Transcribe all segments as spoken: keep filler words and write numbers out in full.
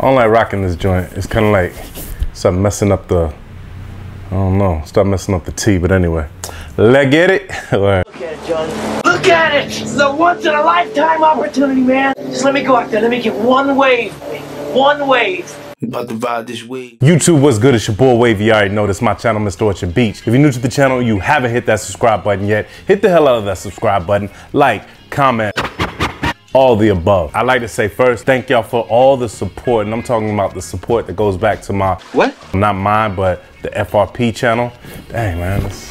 I don't like rocking this joint. It's kind of like, start messing up the, I don't know, start messing up the T, but anyway. Let's get it. Right. Look at it, Johnny. Look at it! It's a once in a lifetime opportunity, man. Just let me go out there, let me get one wave. One wave. About to vibe this week. YouTube, what's good? It's your boy Wavy. You already know this. My channel, Mister Orchard Beach. If you're new to the channel, you haven't hit that subscribe button yet, hit the hell out of that subscribe button. Like, comment, all the above. I'd like to say first, thank y'all for all the support, and I'm talking about the support that goes back to my, what? Not mine, but the F R P channel. Dang, man. That's...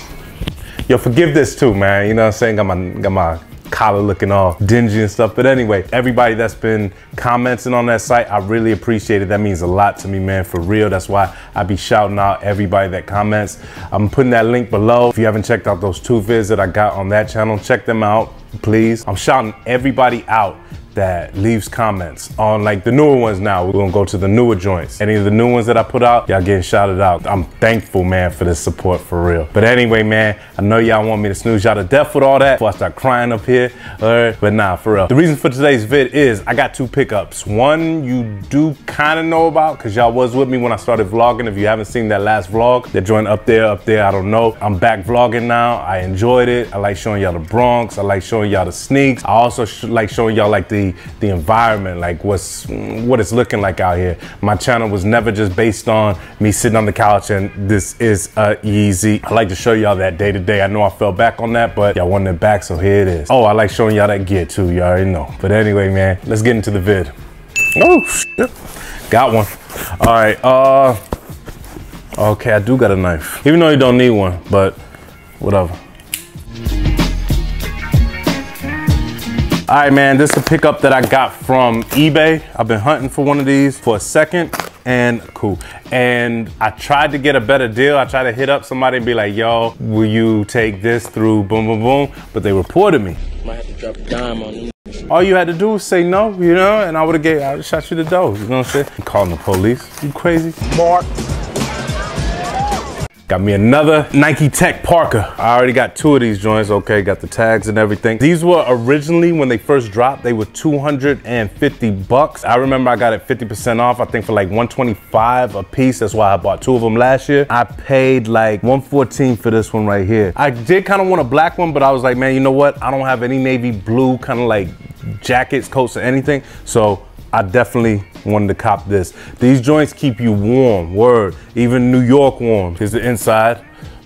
Yo, forgive this too, man. You know what I'm saying? Got my, got my collar looking all dingy and stuff, but anyway, everybody that's been commenting on that site, I really appreciate it. That means a lot to me, man, for real. That's why I be shouting out everybody that comments. I'm putting that link below. If you haven't checked out those two vids that I got on that channel, check them out, please. I'm shouting everybody out that leaves comments on like the newer ones. Now we're gonna go to the newer joints. Any of the new ones that I put out, y'all getting shouted out. I'm thankful, man, for this support, for real. But anyway, man, I know y'all want me to snooze y'all to death with all that before I start crying up here, all right? But nah, for real, the reason for today's vid is I got two pickups. One you do kind of know about because y'all was with me when I started vlogging. If you haven't seen that last vlog, that joint up there, up there, I don't know. I'm back vlogging now. I enjoyed it. I like showing y'all the Bronx. I like showing y'all the sneaks. I also sh like showing y'all like the The, the environment, like what's what it's looking like out here. My channel was never just based on me sitting on the couch and this is uh, easy. I like to show y'all that day to day. I know I fell back on that, but y'all wanted it back, so here it is. Oh, I like showing y'all that gear too, y'all already know. But anyway, man, let's get into the vid. Oh, shit. Got one. All right, uh, okay, I do got a knife. Even though you don't need one, but whatever. All right, man, this is a pickup that I got from eBay. I've been hunting for one of these for a second, and cool. And I tried to get a better deal. I tried to hit up somebody and be like, yo, will you take this through boom, boom, boom? But they reported me. Might have to drop a dime on them. All you had to do was say no, you know, and I would've gave, I would've shot you the dough, you know what I'm saying? I'm calling the police, you crazy? Mark. Got me another Nike Tech Parker. I already got two of these joints, okay, got the tags and everything. These were originally, when they first dropped, they were two hundred fifty bucks. I remember I got it fifty percent off, I think for like one twenty-five a piece. That's why I bought two of them last year. I paid like one fourteen for this one right here. I did kind of want a black one, but I was like, man, you know what? I don't have any navy blue kind of like jackets, coats or anything. So I definitely wanted to cop this. These joints keep you warm, word. Even New York warm. Here's the inside,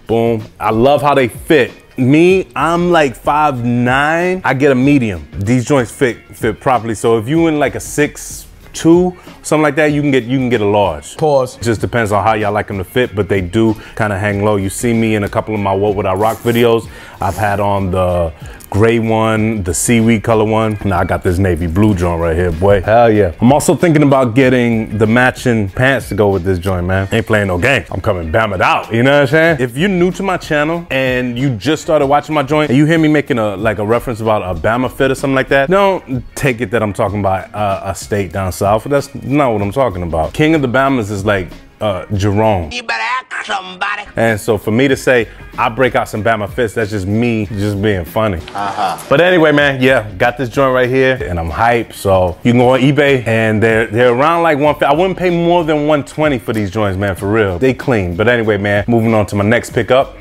boom. I love how they fit. Me, I'm like five nine, I get a medium. These joints fit fit properly. So if you in like a six two, something like that, you can get you can get a large. Pause. Just depends on how y'all like them to fit, but they do kind of hang low. You see me in a couple of my What Would I Rock videos, I've had on the gray one, the seaweed color one. Now I got this navy blue joint right here, boy. Hell yeah. I'm also thinking about getting the matching pants to go with this joint, man. Ain't playing no game. I'm coming bammed out, you know what I'm saying? If you're new to my channel and you just started watching my joint and you hear me making a like a reference about a Bama fit or something like that, don't take it that I'm talking about uh, a state down south. That's not what I'm talking about. King of the Bamas is like uh, Jerome. You better ask somebody. And so for me to say, I break out some Bama fits, that's just me just being funny. Uh-huh. But anyway, man, yeah, got this joint right here and I'm hyped. So you can go on eBay and they're they're around like one fifty. I wouldn't pay more than one twenty for these joints, man, for real. They clean. But anyway, man, moving on to my next pickup.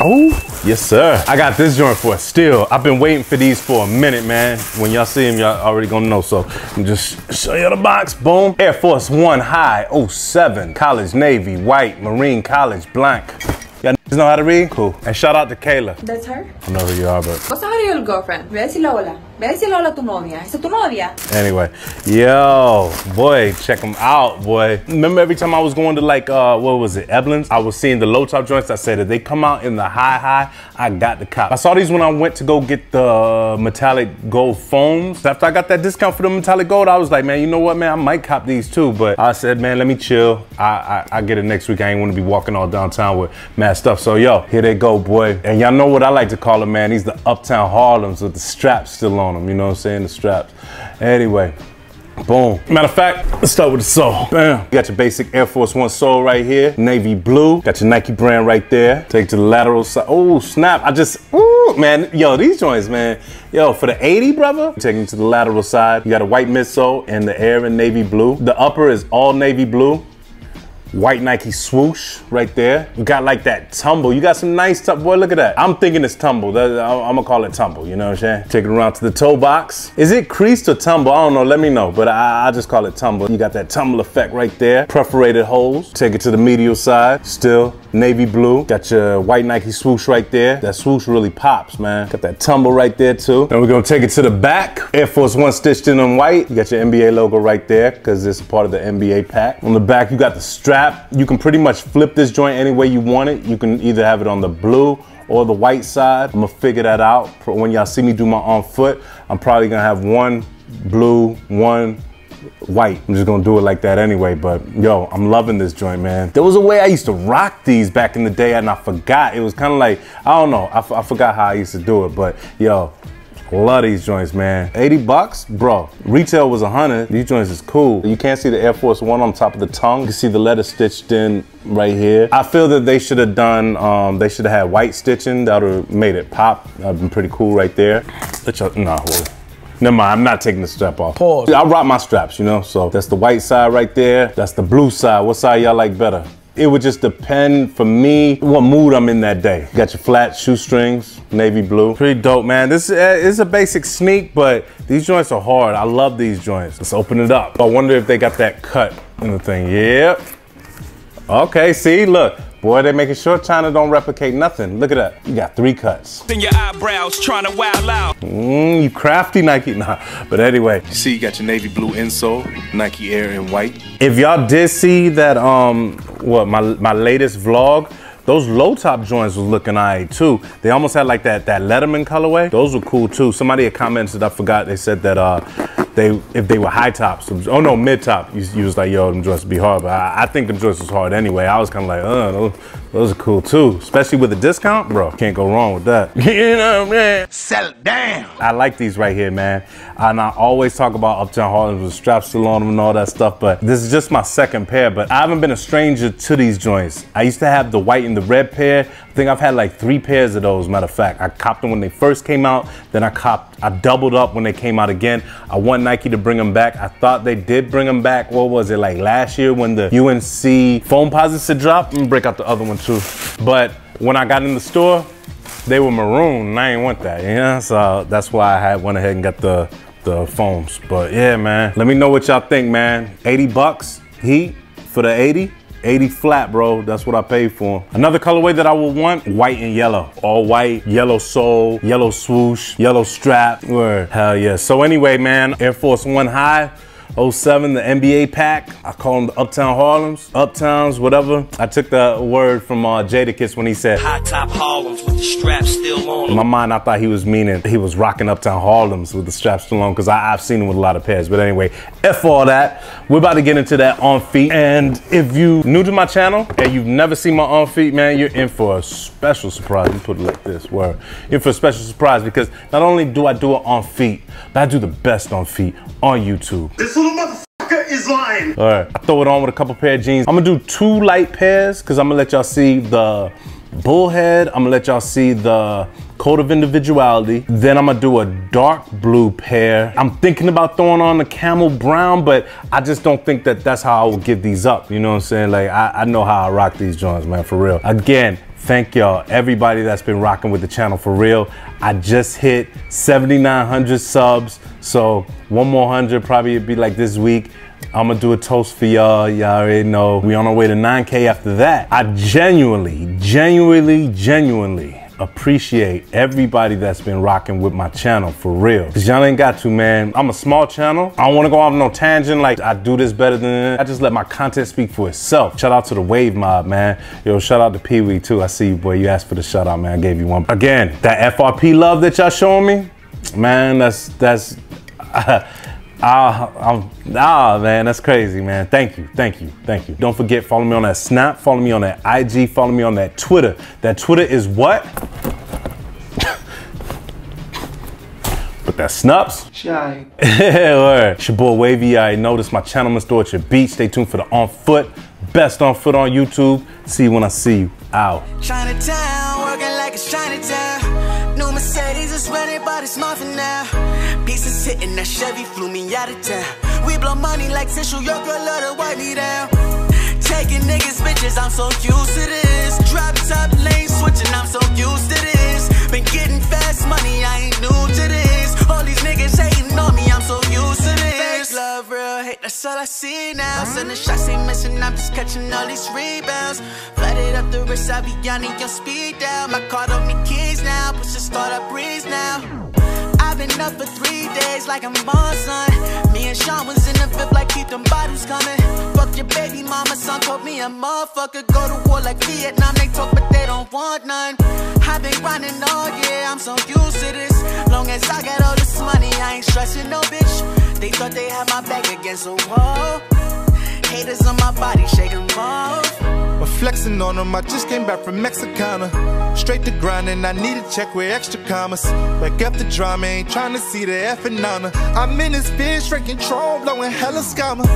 Oh, yes, sir. I got this joint for a steal. I've been waiting for these for a minute, man. When y'all see them, y'all already gonna know. So I'm just show you the box, boom. Air Force One High, oh seven, College Navy, white, Marine College, blank. Y'all know how to read? Cool. And shout out to Kayla. That's her? I don't know who you are, but. What's up with your girlfriend? Voy a decirle hola. Voy a decirle hola a tu novia. ¿Es tu novia? Anyway. Yo, boy, check them out, boy. Remember every time I was going to like, uh, what was it, Eblins? I was seeing the low top joints. I said, if they come out in the high high, I got the cop. I saw these when I went to go get the metallic gold foams. After I got that discount for the metallic gold, I was like, man, you know what, man? I might cop these too. But I said, man, let me chill. I, I, I get it next week. I ain't want to be walking all downtown with mad stuff. So yo, here they go, boy. And y'all know what I like to call them, man. These the Uptown Harlems with the straps still on them. You know what I'm saying? The straps. Anyway, boom. Matter of fact, let's start with the sole. Bam. You got your basic Air Force One sole right here. Navy blue. Got your Nike brand right there. Take it to the lateral side. Oh, snap. I just, ooh. Woo! Man, yo, these joints, man. Yo, for the eighty, brother, taking to the lateral side. You got a white midsole and the Air in navy blue. The upper is all navy blue. White Nike swoosh right there. You got like that tumble. You got some nice tumble. Boy, look at that. I'm thinking it's tumble. That, I'm gonna call it tumble, you know what I'm saying? Take it around to the toe box. Is it creased or tumble? I don't know, let me know, but I, I just call it tumble. You got that tumble effect right there. Perforated holes. Take it to the medial side. Still navy blue. Got your white Nike swoosh right there. That swoosh really pops, man. Got that tumble right there too. Then we're gonna take it to the back. Air Force One stitched in on white. You got your N B A logo right there, cause it's part of the N B A pack. On the back, you got the strap. You can pretty much flip this joint any way you want it. You can either have it on the blue or the white side. I'm gonna figure that out for when y'all see me do my on foot. I'm probably gonna have one blue, one white. I'm just gonna do it like that anyway, but yo, I'm loving this joint, man. There was a way I used to rock these back in the day and I forgot. It was kind of like, I don't know, I, f I forgot how I used to do it, but yo, love these joints, man. eighty bucks, bro. Retail was a hundred. These joints is cool. You can't see the Air Force One on top of the tongue. You can see the letter stitched in right here. I feel that they should have done, um, they should have had white stitching. That would have made it pop. That would have been pretty cool right there. Let y'all, nah, hold it. Never mind, I'm not taking the strap off. Pause. I rock my straps, you know? So that's the white side right there. That's the blue side. What side y'all like better? It would just depend for me what mood I'm in that day. Got your flat shoestrings, navy blue. Pretty dope, man. This is a basic sneak, but these joints are hard. I love these joints. Let's open it up. I wonder if they got that cut in the thing. Yep. Okay, see, look. Boy, they making sure China don't replicate nothing. Look at that. You got three cuts. In your eyebrows, trying to wow out. Mm, you crafty Nike. Nah, but anyway. You see, you got your navy blue insole, Nike Air in white. If y'all did see that, um, what, my, my latest vlog, those low top joints was looking alright too. They almost had like that, that Letterman colorway. Those were cool too. Somebody had commented, I forgot, they said that uh, they if they were high tops, oh no, mid top, you, you was like, yo, them joints would be hard, but I, I think them joints was hard anyway. I was kind of like, oh, those, those are cool too. Especially with the discount, bro, can't go wrong with that. You know what I mean? Sell it down. I like these right here, man. And I always talk about Uptown Harlem with straps still on them and all that stuff, but this is just my second pair, but I haven't been a stranger to these joints. I used to have the white and the red pair. I think I've had like three pairs of those, matter of fact. I copped them when they first came out, then I copped, I doubled up when they came out again. I want Nike to bring them back. I thought they did bring them back, what was it, like last year when the U N C Foamposites had dropped? I'm gonna break out the other one too. But when I got in the store, they were maroon and I didn't want that, you know? So that's why I had went ahead and got the, the foams. But yeah, man, let me know what y'all think, man. eighty bucks, heat for the eighty. eighty flat, bro, that's what I paid for them. Another colorway that I would want, white and yellow. All white, yellow sole, yellow swoosh, yellow strap, word, hell yeah. So anyway, man, Air Force One High, oh seven, the N B A pack. I call them the Uptown Harlems, Uptowns, whatever. I took the word from uh, Jadakiss when he said, high top Harlems with the straps still on. In my mind, I thought he was meaning he was rocking Uptown Harlems with the straps still on, because I've seen them with a lot of pairs. But anyway, F all that. We're about to get into that on feet. And if you new to my channel and you've never seen my on feet, man, you're in for a special surprise. Let me put it like this, word. You're in for a special surprise, because not only do I do it on feet, but I do the best on feet on YouTube. This motherfucker is lying. All right, I throw it on with a couple pair of jeans. I'm gonna do two light pairs, cause I'm gonna let y'all see the Bullhead. I'm gonna let y'all see the Code of Individuality. Then I'm gonna do a dark blue pair. I'm thinking about throwing on the Camel Brown, but I just don't think that that's how I will give these up. You know what I'm saying? Like, I, I know how I rock these joints, man, for real. Again, thank y'all, everybody that's been rocking with the channel for real. I just hit seventy-nine hundred subs, so one more hundred probably it'd be like this week. I'm gonna do a toast for y'all, y'all already know. We on our way to nine K after that. I genuinely, genuinely, genuinely appreciate everybody that's been rocking with my channel for real. Cause y'all ain't got to, man. I'm a small channel. I don't wanna go off no tangent like I do this better than that. I just let my content speak for itself. Shout out to the Wave Mob, man. Yo, shout out to Pee-Wee too. I see you, boy. You asked for the shout out, man. I gave you one. Again, that F R P love that y'all showing me, man, that's, that's, uh, Ah, I'm, ah, man, that's crazy, man. Thank you, thank you, thank you. Don't forget, follow me on that Snap, follow me on that I G, follow me on that Twitter. That Twitter is what? But that Snupps. Shy. Yeah, it's your boy Wavy. I noticed my channel, Mister Orchard Beach. Stay tuned for the On Foot, best on foot on YouTube. See you when I see you. Out. Chinatown, working like a Chinatown. Mercedes is running, but it's Marvin now. Pieces hitting that Chevy, flew me out of town. We blow money like Central York, girl, love to wipe me down. Taking niggas, bitches, I'm so used to this. Drop top lane switching, I'm so used to this. Been getting fast money, I ain't new to this. All these niggas hating on me, I'm so used to this. Fake love, real hate, that's all I see now. Sending shots, ain't missing, I'm just catching all these rebounds. Flooded up the wrist, I be on your speed down. My car don't need keys now, push the start, I breeze now. I've been up for three days like I'm on son. Me and Sean was in the VIP like keep them bottles coming. Fuck your baby mama, son told me a motherfucker. Go to war like Vietnam, they talk but they don't want none. I've been grinding all year, I'm so used to this. Long as I got all this money, I ain't stressing no bitch. They thought they had my back against a wall. Haters on my body, shaking off. I'm flexing on them, I just came back from Mexicana. Straight to grinding, I need a check with extra commas. Back up the drama, ain't trying to see the effing honor. I'm in this bitch, straight control, blowing hella scammer.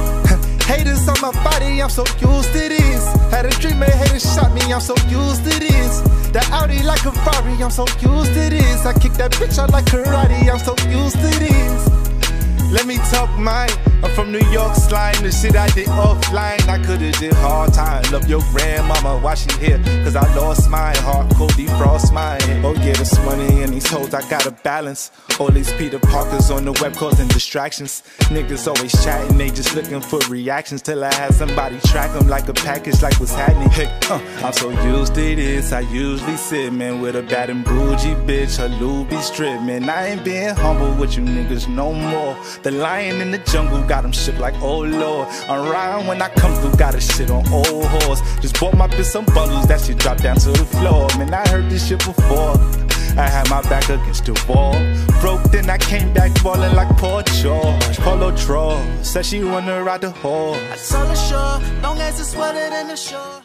Haters on my body, I'm so used to this. Had a dream and haters shot me, I'm so used to this. That Audi like a Ferrari, I'm so used to this. I kick that bitch out like karate, I'm so used to this. Let me talk mine, I'm from New York slime. The shit I did offline, I coulda did hard time. Love your grandmama, why she here? Cause I lost mine, heart cold, defrost mine. Oh yeah, this money and these hoes, I gotta balance. All these Peter Parkers on the web causing distractions. Niggas always chatting, they just looking for reactions. Till I had somebody track them like a package, like what's happening. Hey, huh, I'm so used to this, I usually sit, man. With a bad and bougie bitch, her Luby strip, man. I ain't being humble with you niggas no more. The lion in the jungle got him shook like oh lord. I'm riding when I come through, got a shit on old horse. Just bought my bitch some bundles, that shit dropped down to the floor. Man, I heard this shit before. I had my back against the wall. Broke, then I came back falling like poor George. Polo draw, said she wanna ride the horse. I told her sure, long as it's wetter than the shore.